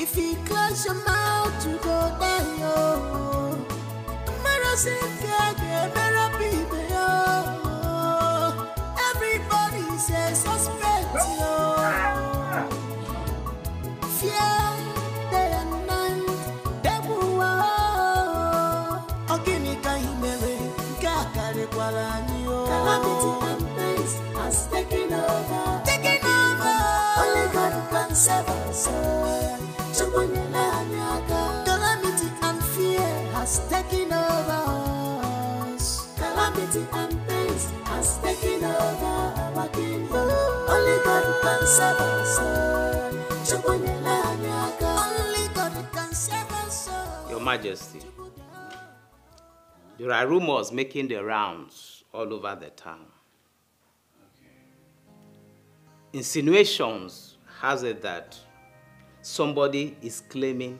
If you close your mouth to go down, oh, everybody says suspect, oh, fear day and night, devil, oh, Oginika Himele, Kakari Guarani, oh, calamity and pace has taken over, taking over, only God can save us. Calamity and fear has taken over us. Calamity and pains has taken over our kingdom. Only God can save us. Only God can save us. Your Majesty, there are rumors making the rounds all over the town. Insinuations has it that somebody is claiming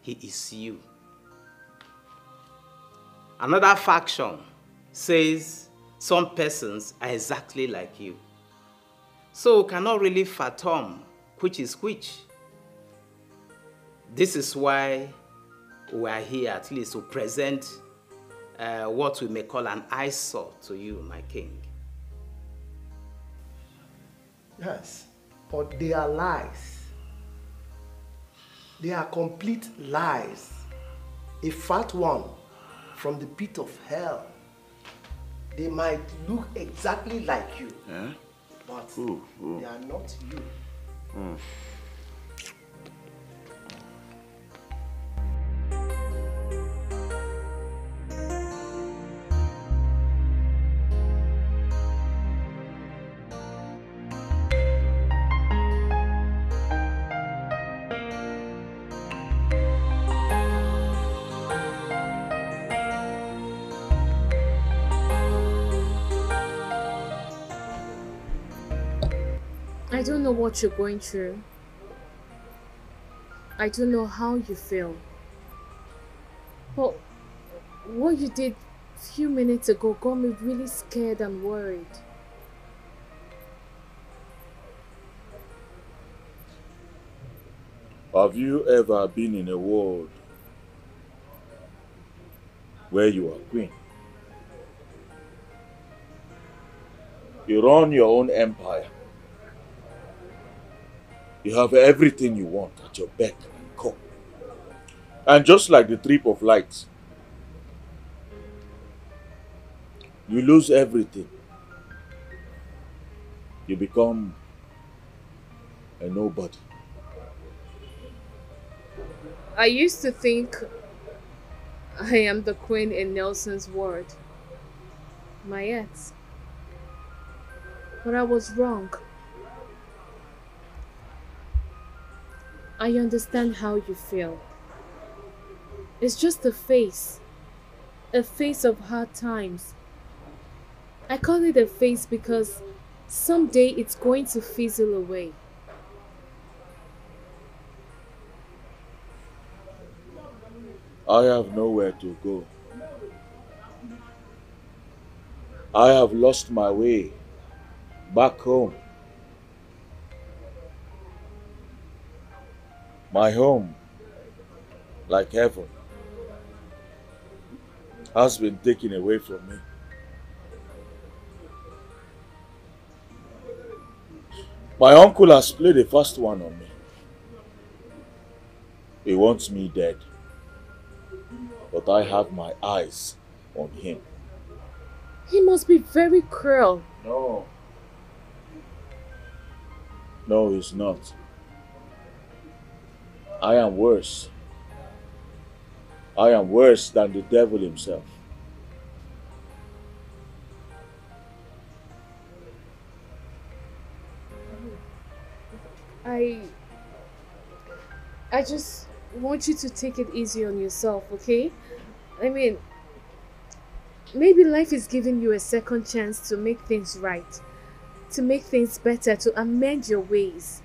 he is you. Another faction says some persons are exactly like you. So we cannot really fathom which is which. This is why we are here, at least to present what we may call an eyesore to you, my king. Yes, but they are lies. They are complete lies. A fat one from the pit of hell. They might look exactly like you, but they are not you. I don't know what you're going through. I don't know how you feel. But what you did a few minutes ago got me really scared and worried. Have you ever been in a world where you are queen? You run your own empire. You have everything you want at your beck and call. And just like the trip of lights, you lose everything. You become a nobody. I used to think I am the queen in Nelson's world, my ex. But I was wrong. I understand how you feel. It's just a face of hard times. I call it a face because someday it's going to fizzle away. I have nowhere to go. I have lost my way back home. My home, like heaven, has been taken away from me. My uncle has played a fast one on me. He wants me dead, but I have my eyes on him. He must be very cruel. No. No, he's not. I am worse. I am worse than the devil himself. I just want you to take it easy on yourself, okay? I mean, maybe life is giving you a second chance to make things right, to make things better, to amend your ways.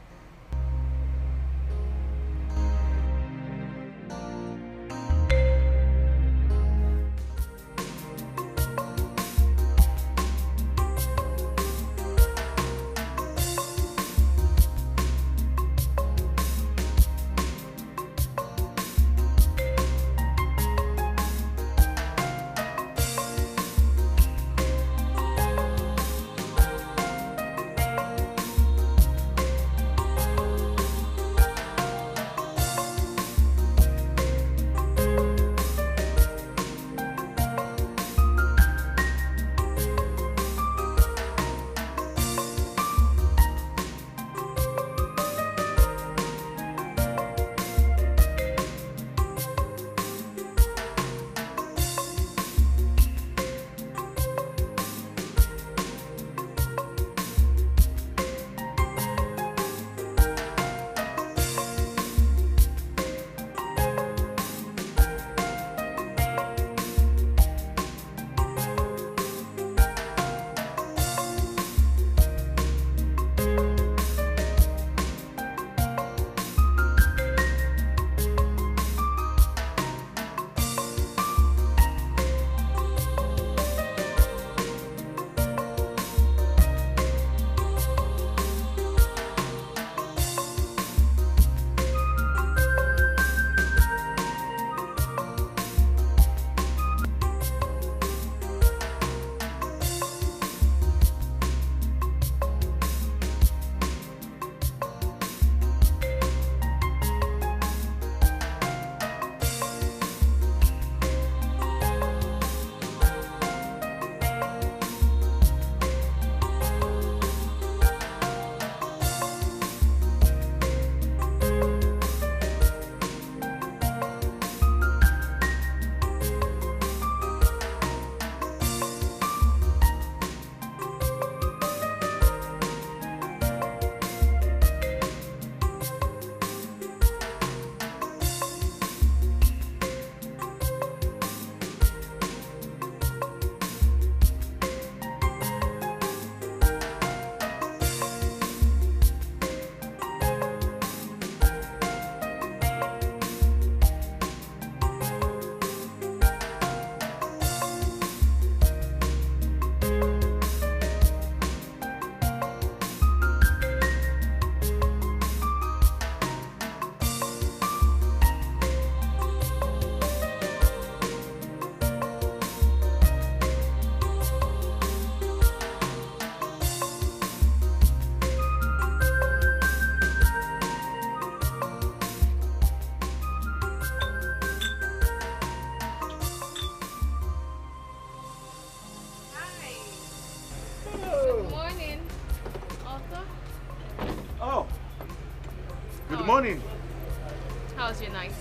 How was your night?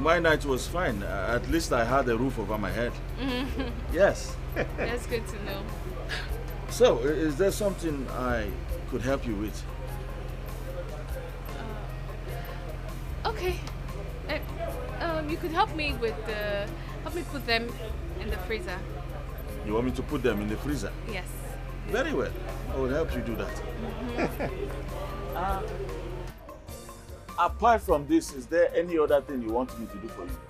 My night was fine. At least I had a roof over my head. Yes. That's good to know. So, is there something I could help you with? Okay. You could help me with the... Help me put them in the freezer. You want me to put them in the freezer? Yes. Very well. I will help you do that. Apart from this, is there any other thing you want me to do for you?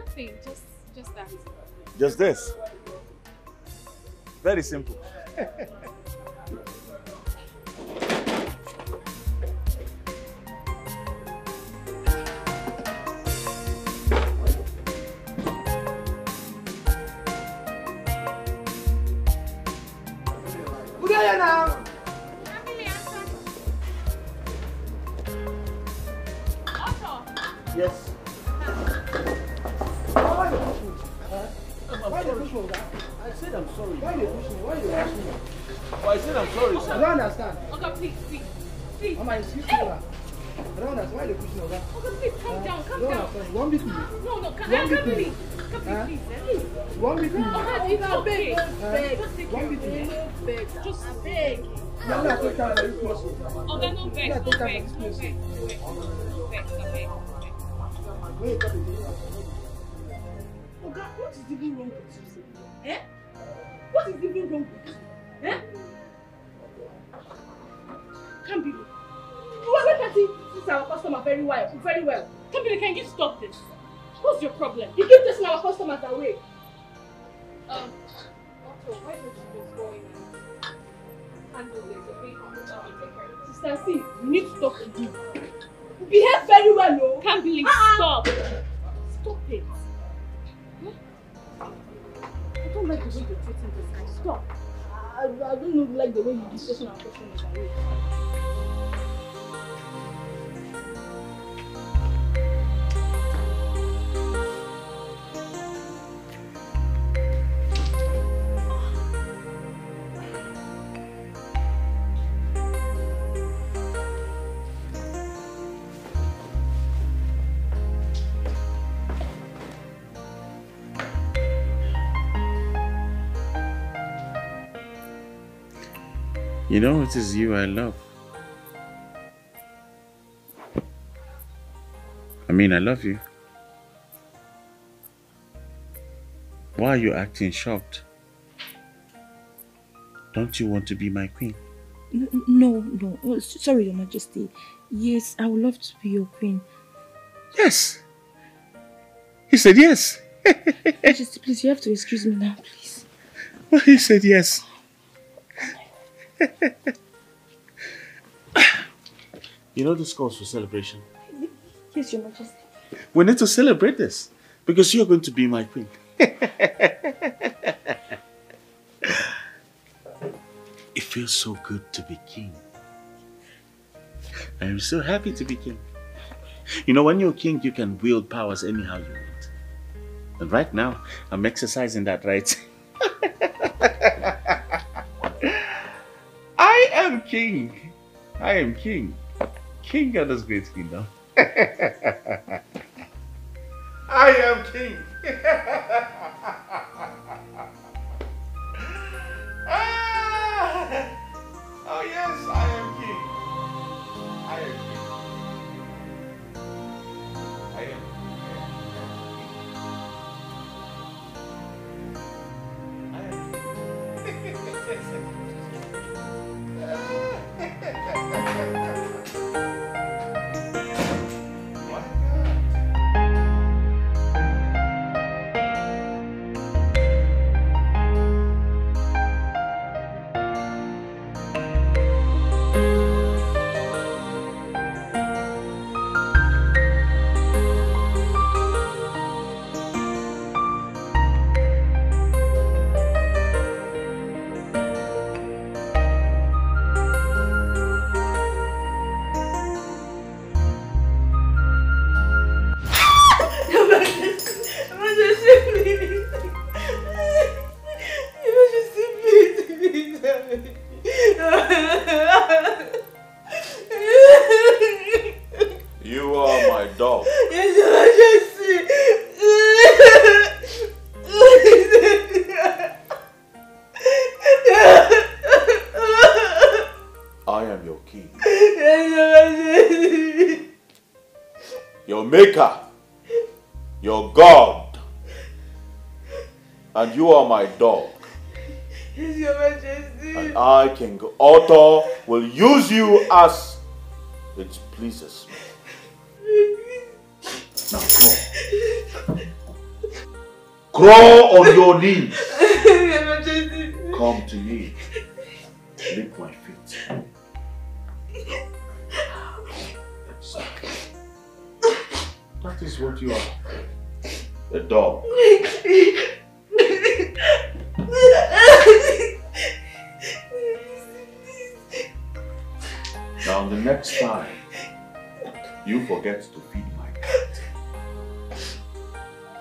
Nothing, just that. Just this? Very simple. We're there now. Yes. Why the pushing? Why the pushing? I said I'm sorry. Why the pushing? Why you asking me? Oh, I said I'm sorry. Okay. I don't understand. Okay, please. Mama, excuse me. I don't understand. Why the pushing? Okay, please, calm down. You want me to? No, come please. You want me to? It's okay. Just beg. No, not take time. It's possible. Okay, no beg. Wait, oh God, what is even wrong with you? Eh? What is even wrong with you? Eh? Can't be. Why can't you see our customer very well? Very well. Kimberly, can you stop this? What's your problem? You keep testing our customers away. Otto, why don't you just go in and handle this? Okay? Sister C, you need to talk to you. Behave very well, no? Kimberly, stop. Stop it. Huh? I don't like the way you're treating this guy. Stop. I don't like the way you're discussing our questions away. You know, it is you I love. I mean, I love you. Why are you acting shocked? Don't you want to be my queen? No. Oh, sorry, Your Majesty. Yes, I would love to be your queen. Yes. He said yes. Majesty, please, you have to excuse me now, please. Well, he said yes. You know this calls for celebration. Yes, Your Majesty. We need to celebrate this because you're going to be my queen. It feels so good to be king. I am so happy to be king. You know, when you're king, you can wield powers anyhow you want. And right now, I'm exercising that right. King, I am king. King of this great kingdom. I am king. Oh yes, I am king. I am king. I am king. I am king. I am king. You are my dog. Yes, I am your king. Yes, your maker. Your God. And you are my dog. Yes, Your Majesty. And I, King Otto, will use you as it pleases me. Now go. Crawl on your knees. Come to me. Lick my feet. Exactly. That is what you are. A dog. Now the next time you forget to feed my cat,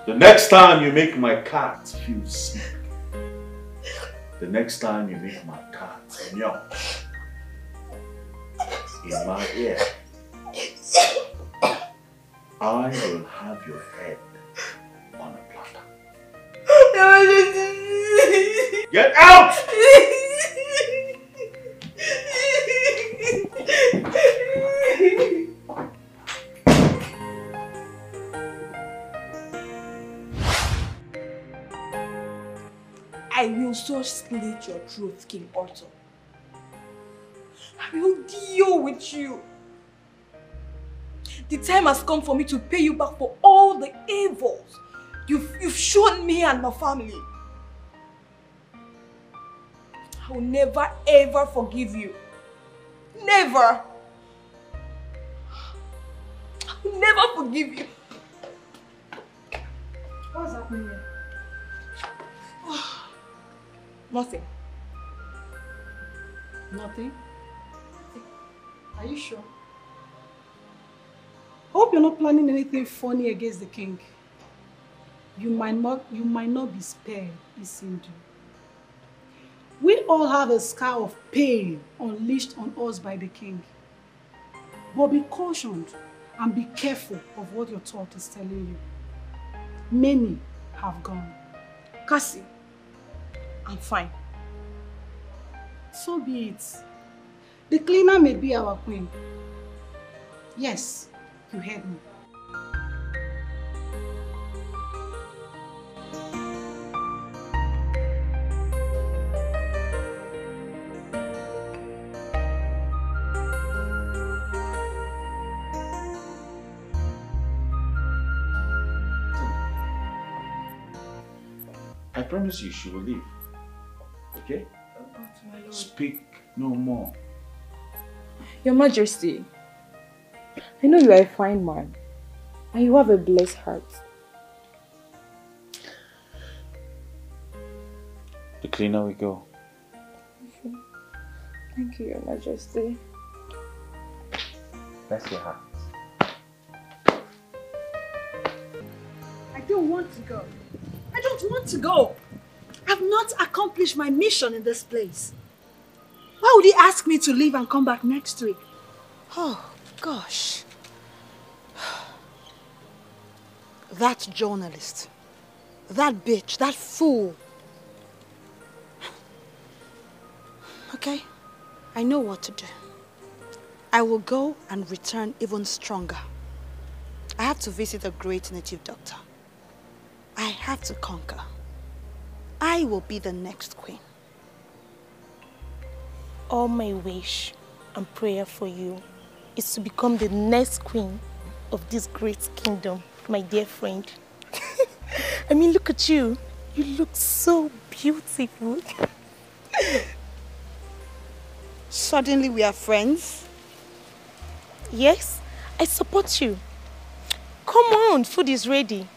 the next time you make my cat feel sick, the next time you make my cat meow in my ear, I will have your head on a platter. Get out! I will so split your throat, King Otto. I will deal with you. The time has come for me to pay you back for all the evils you've shown me and my family. I will never ever forgive you. Never. I will never forgive you. What's happening here? Nothing. Nothing? Are you sure? I hope you're not planning anything funny against the king. You might not be spared, Isindu. We all have a scar of pain unleashed on us by the king. But be cautioned and be careful of what your thought is telling you. Many have gone. Cassie, I'm fine. So be it. The cleaner may be our queen. Yes. You heard me. I promise you she will leave. Okay? Speak no more. Your Majesty. I know you are a fine man, and you have a blessed heart. The cleaner we go. Okay. Thank you, Your Majesty. Bless your heart. I don't want to go. I don't want to go. I've not accomplished my mission in this place. Why would he ask me to leave and come back next week? Oh, gosh. That journalist, that bitch, that fool. Okay, I know what to do. I will go and return even stronger. I have to visit a great native doctor. I have to conquer. I will be the next queen. All my wish and prayer for you is to become the next queen of this great kingdom. My dear friend. I mean, look at you. You look so beautiful. Suddenly we are friends? Yes, I support you. Come on, food is ready.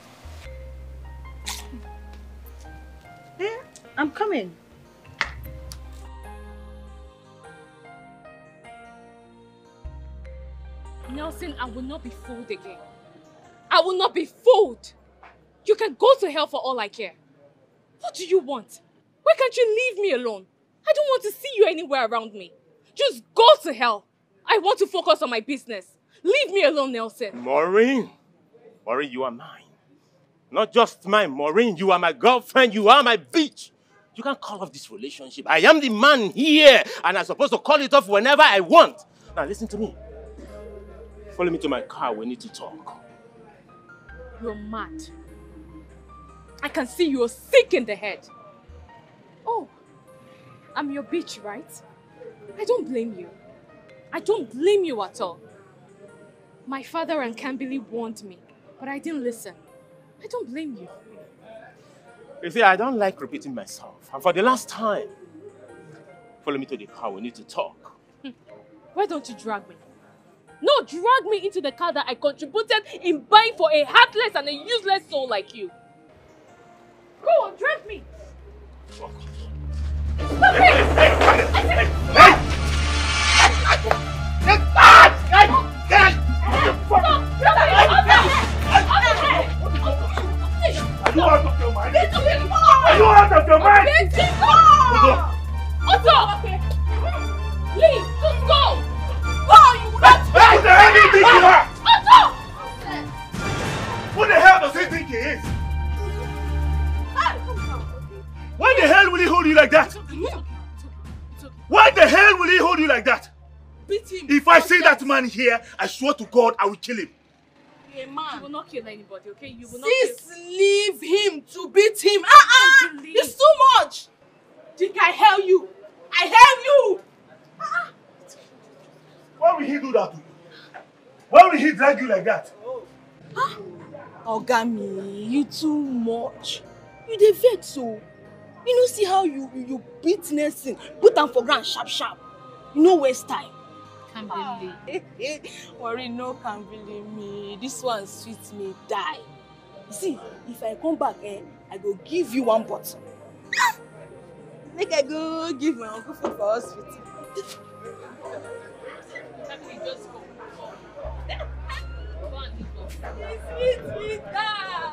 Yeah, I'm coming. Nelson, I will not be fooled again. I will not be fooled. You can go to hell for all I care. What do you want? Why can't you leave me alone? I don't want to see you anywhere around me. Just go to hell. I want to focus on my business. Leave me alone, Nelson. Maureen. Maureen, you are mine. Not just mine, Maureen. You are my girlfriend. You are my bitch. You can't call off this relationship. I am the man here, and I'm supposed to call it off whenever I want. Now, listen to me. Follow me to my car. We need to talk. You're mad. I can see you're sick in the head. Oh, I'm your bitch, right? I don't blame you. I don't blame you at all. My father and Kimberly warned me, but I didn't listen. I don't blame you. You see, I don't like repeating myself. And for the last time, follow me to the car. We need to talk. Why don't you drag me? No, drag me into the car that I contributed in buying for a heartless and a useless soul like you. Go on, drag me. Stop Stop! Who the hell do you think you are? Who the hell does he think he is? Why the hell will he hold you like that? Why the hell will he hold you like that? Beat him. If I see that man here, I swear to God, I will kill him. Yeah, man. You will not kill anybody, okay? You will not leave him to beat him. It's too much. Think I help you? I help you. Why will he do that to you? Why will he drag you like that? Huh? Ogami, you too much. You dey vex so. You know, see how you beat Nelson, put them for ground sharp. You know, waste time. Can't believe. Worry, no, can't believe me. This one sweet me die. See, if I come back, I go give you one bottle. Make I go give my uncle food for us, sweetie. Just go. Sweet guy.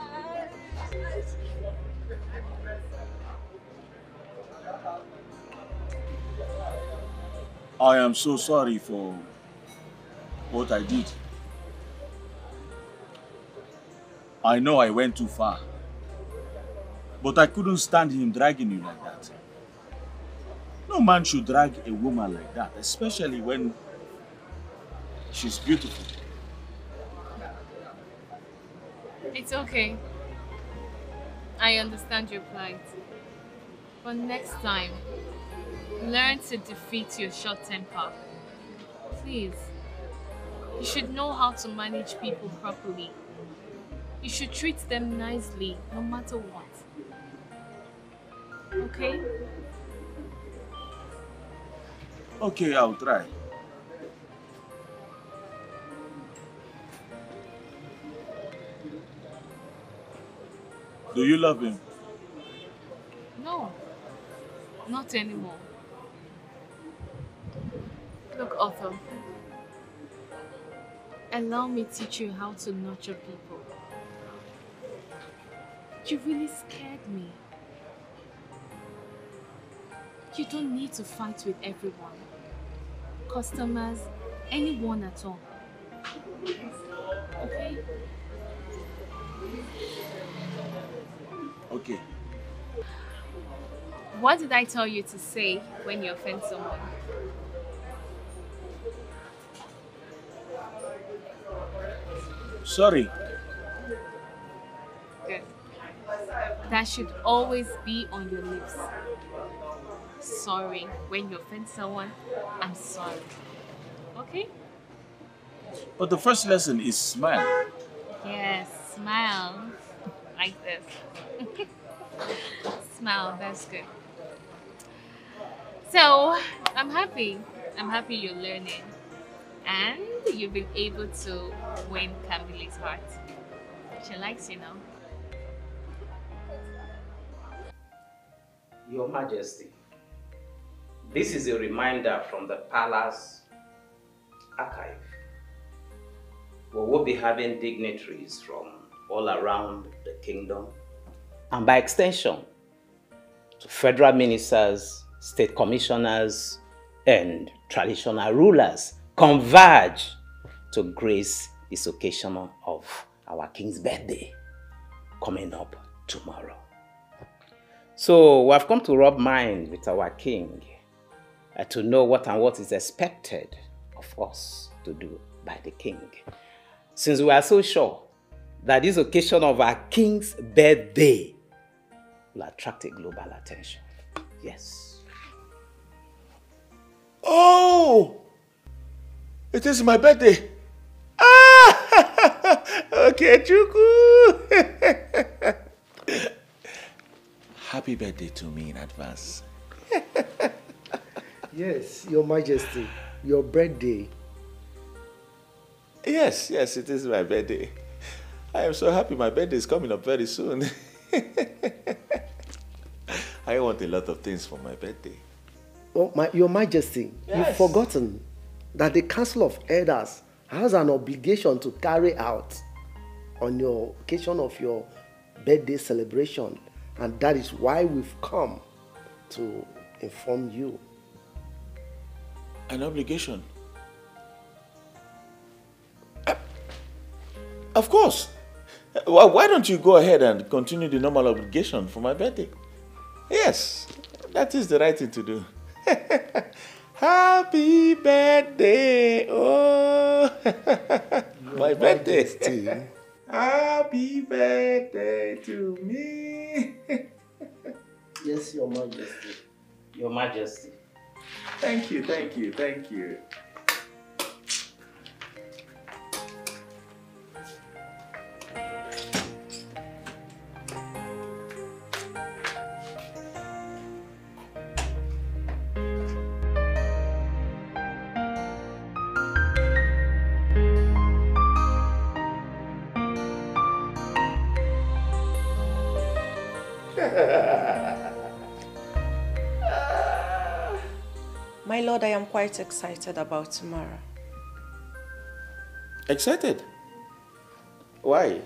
I am so sorry for what I did. I know I went too far, but I couldn't stand him dragging you like that. No man should drag a woman like that, especially when she's beautiful. It's okay. I understand your plight. But next time, learn to defeat your short temper. Please. You should know how to manage people properly. You should treat them nicely, no matter what. Okay? Okay, I'll try. Do you love him? No, not anymore. Look, Otto, allow me to teach you how to nurture people. You really scared me. You don't need to fight with everyone. Customers, anyone at all. Okay? Okay. What did I tell you to say when you offend someone? Sorry. Good. That should always be on your lips. Sorry. When you offend someone, I'm sorry. Okay? But the first lesson is smile. Yes, smile. Like this. Smile, that's good. So, I'm happy. I'm happy you're learning. And you've been able to win Kimberly's heart. She likes you now. Your Majesty, this is a reminder from the Palace Archive. We will be having dignitaries from all around the kingdom, and by extension, to federal ministers, state commissioners, and traditional rulers converge to grace this occasion of our King's birthday coming up tomorrow. So we have come to rub mind with our King to know what and what is expected of us to do by the King. Since we are so sure that this occasion of our King's birthday will attract a global attention. Yes. Oh! It is my birthday. Ah! Okay, Chuku. Happy birthday to me in advance. Yes, Your Majesty, your birthday. Yes, yes, it is my birthday. I am so happy my birthday is coming up very soon. I want a lot of things for my birthday. Oh, Your Majesty, yes. You've forgotten that the Council of Elders has an obligation to carry out on your occasion of your birthday celebration. And that is why we've come to inform you. An obligation? Of course. Why don't you go ahead and continue the normal obligation for my birthday? Yes, that is the right thing to do. Happy birthday, oh, my birthday. Happy birthday to me. Yes, Your Majesty. Your Majesty. Thank you, thank you, thank you. My lord, I am quite excited about tomorrow. Excited? Why?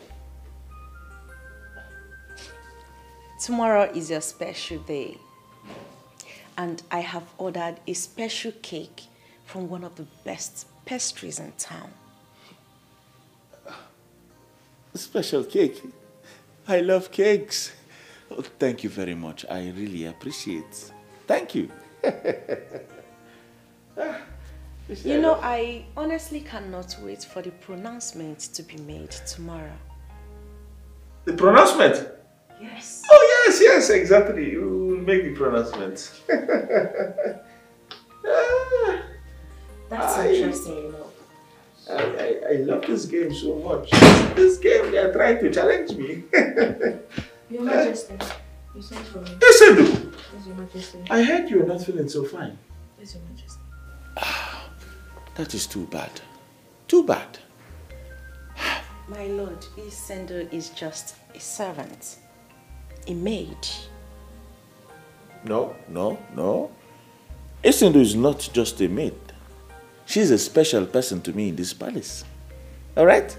Tomorrow is your special day. And I have ordered a special cake from one of the best pastries in town. A special cake? I love cakes. Oh, thank you very much. I really appreciate it. Thank you. You know, I honestly cannot wait for the pronouncement to be made tomorrow. The pronouncement? Yes. Oh, yes, yes, exactly. You make the pronouncement. That's interesting, you know. I love this game so much. This game, they are trying to challenge me. Your Majesty, you sent for me. Yes, I do. Yes, Your Majesty. I heard you were not feeling so fine. Yes, Your Majesty. Ah, that is too bad. Too bad. My lord, Isindu is just a servant. A maid. No, no, no. Isindu is not just a maid. She's a special person to me in this palace. Alright?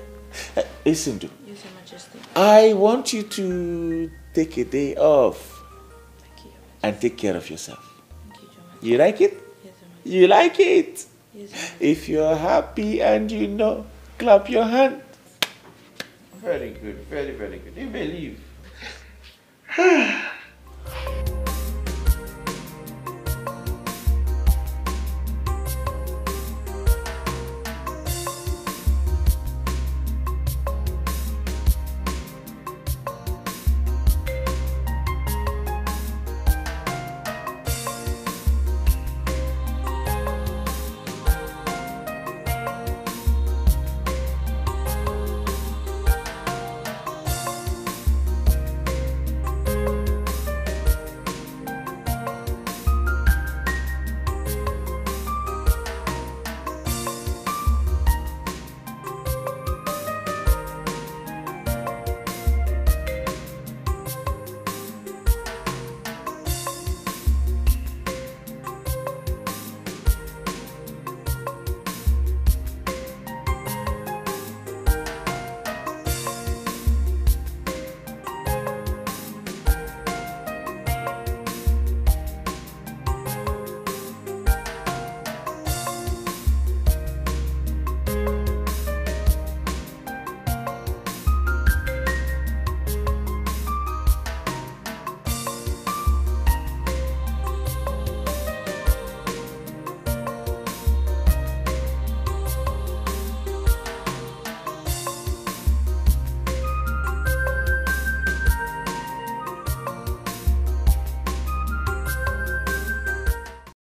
Isindu. Yes, Your Majesty. I want you to take a day off. Thank you, Your Majesty. And take care of yourself. Thank you, Your Majesty. You like it? Yes, Your Majesty. You like it? Yes, Your Majesty. If you're happy and you know, clap your hand. Very good, very, very good. You may leave.